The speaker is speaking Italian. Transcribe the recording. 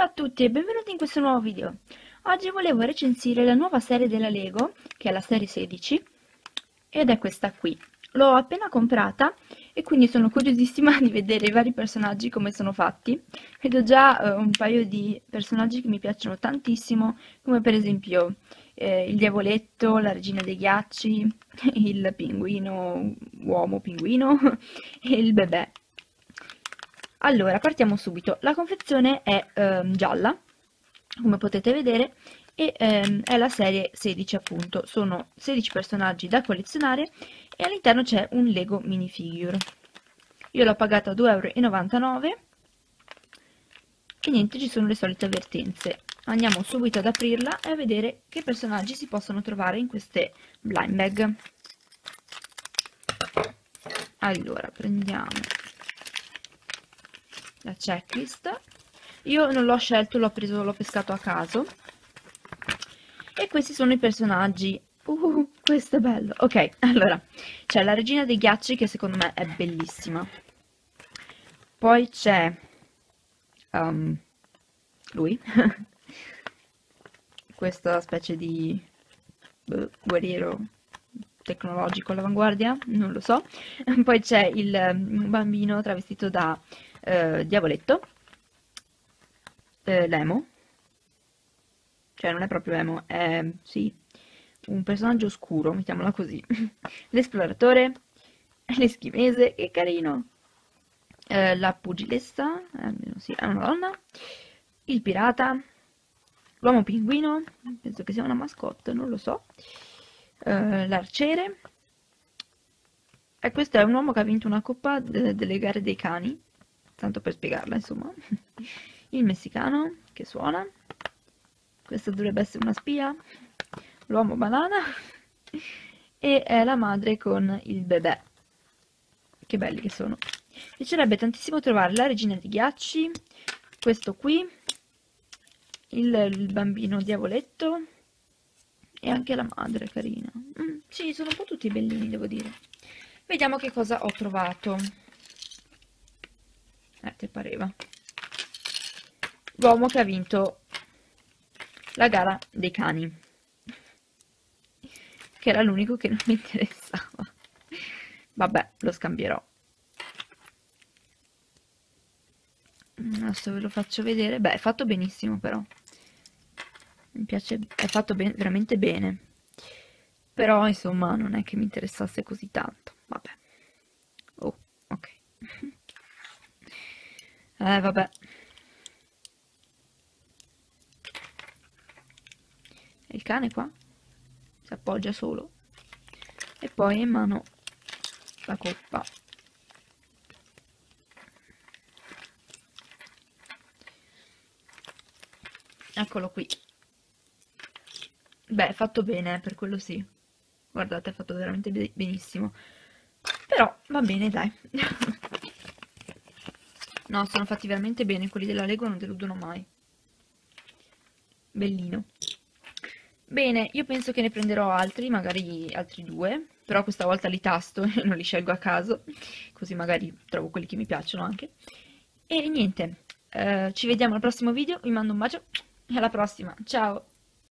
Ciao a tutti e benvenuti in questo nuovo video. Oggi volevo recensire la nuova serie della Lego, che è la serie 16, ed è questa qui. L'ho appena comprata e quindi sono curiosissima di vedere i vari personaggi come sono fatti. Vedo già un paio di personaggi che mi piacciono tantissimo, come per esempio il diavoletto, la regina dei ghiacci, il pinguino, uomo pinguino e il bebè. Allora, partiamo subito. La confezione è gialla, come potete vedere, e è la serie 16 appunto. Sono 16 personaggi da collezionare e all'interno c'è un Lego minifigure. Io l'ho pagata €2,99 e niente, ci sono le solite avvertenze. Andiamo subito ad aprirla e a vedere che personaggi si possono trovare in queste blind bag. Allora, prendiamo la checklist. Io non l'ho scelto, l'ho pescato a caso. E questi sono i personaggi. Questo è bello. Ok, allora c'è la regina dei ghiacci, che secondo me è bellissima. Poi c'è lui questa specie di guerriero tecnologico all'avanguardia, non lo so. Poi c'è il bambino travestito da diavoletto, l'emo, cioè non è proprio emo, è sì, un personaggio oscuro, mettiamola così. L'esploratore, l'eschimese, che carino, la pugilessa, sì, è una donna, il pirata, l'uomo pinguino, penso che sia una mascotte, non lo so, l'arciere, e questo è un uomo che ha vinto una coppa delle gare dei cani, tanto per spiegarla, insomma. Il messicano che suona, questa dovrebbe essere una spia, l'uomo banana e la madre con il bebè. Che belli che sono. Mi piacerebbe tantissimo trovare la regina di ghiacci, questo qui, il bambino diavoletto e anche la madre, carina. Sì, sono un po' tutti bellini, devo dire. Vediamo che cosa ho trovato. Ti pareva l'uomo che ha vinto la gara dei cani, che era l'unico che non mi interessava. Vabbè, lo scambierò. Adesso ve lo faccio vedere. Beh, è fatto benissimo, però mi piace, è fatto veramente bene, però insomma non è che mi interessasse così tanto. Vabbè, oh, ok. Vabbè. E il cane qua si appoggia solo. E poi in mano la coppa. Eccolo qui. Beh, è fatto bene, per quello sì. Guardate, è fatto veramente benissimo. Però va bene, dai. No, sono fatti veramente bene, quelli della Lego non deludono mai. Bellino. Bene, io penso che ne prenderò altri, magari altri due, però questa volta li tasto e non li scelgo a caso, così magari trovo quelli che mi piacciono anche. E niente, ci vediamo al prossimo video, vi mando un bacio e alla prossima, ciao!